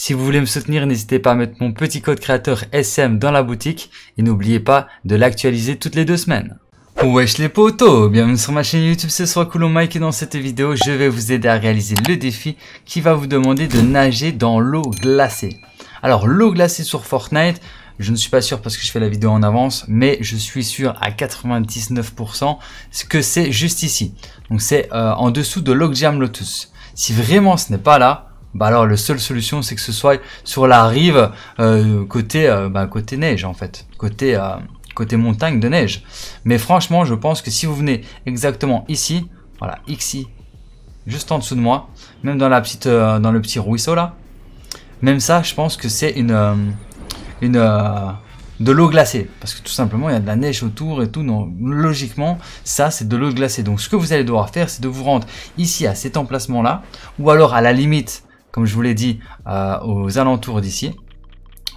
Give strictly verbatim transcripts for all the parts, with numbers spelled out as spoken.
Si vous voulez me soutenir, n'hésitez pas à mettre mon petit code créateur S M dans la boutique et n'oubliez pas de l'actualiser toutes les deux semaines. Wesh les potos, bienvenue sur ma chaîne YouTube, c'est SoiCoolMike et dans cette vidéo, je vais vous aider à réaliser le défi qui va vous demander de nager dans l'eau glacée. Alors l'eau glacée sur Fortnite, je ne suis pas sûr parce que je fais la vidéo en avance, mais je suis sûr à quatre-vingt-dix-neuf pour cent ce que c'est juste ici. Donc c'est euh, en dessous de Lockjaw Lotus. Si vraiment ce n'est pas là, bah alors la seule solution c'est que ce soit sur la rive euh, côté, euh, bah, côté neige en fait, côté, euh, côté montagne de neige. Mais franchement je pense que si vous venez exactement ici, voilà ici, juste en dessous de moi, même dans, la petite, euh, dans le petit ruisseau là, même ça je pense que c'est une, euh, une, euh, de l'eau glacée. Parce que tout simplement il y a de la neige autour et tout, donc logiquement ça c'est de l'eau glacée. Donc ce que vous allez devoir faire c'est de vous rendre ici à cet emplacement là, ou alors à la limite, comme je vous l'ai dit, euh, aux alentours d'ici,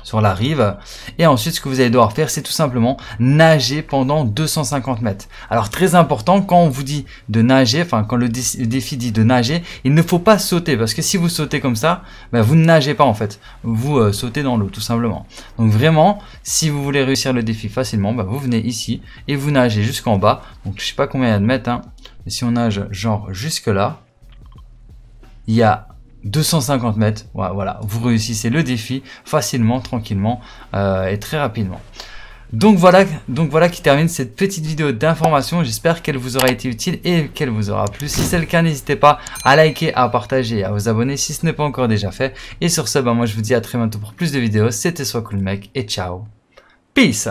sur la rive. Et ensuite, ce que vous allez devoir faire, c'est tout simplement nager pendant deux cent cinquante mètres. Alors, très important, quand on vous dit de nager, enfin, quand le dé- défi dit de nager, il ne faut pas sauter. Parce que si vous sautez comme ça, ben, vous ne nagez pas, en fait. Vous euh, sautez dans l'eau, tout simplement. Donc, vraiment, si vous voulez réussir le défi facilement, ben, vous venez ici et vous nagez jusqu'en bas. Donc, je ne sais pas combien il y a de mètres, hein. Mais si on nage, genre, jusque-là, il y a deux cent cinquante mètres, voilà, vous réussissez le défi facilement, tranquillement euh, et très rapidement. Donc voilà, donc voilà qui termine cette petite vidéo d'information. J'espère qu'elle vous aura été utile et qu'elle vous aura plu. Si c'est le cas, n'hésitez pas à liker, à partager et à vous abonner si ce n'est pas encore déjà fait. Et sur ce, bah, moi je vous dis à très bientôt pour plus de vidéos. C'était SoiCoolMike et ciao. Peace.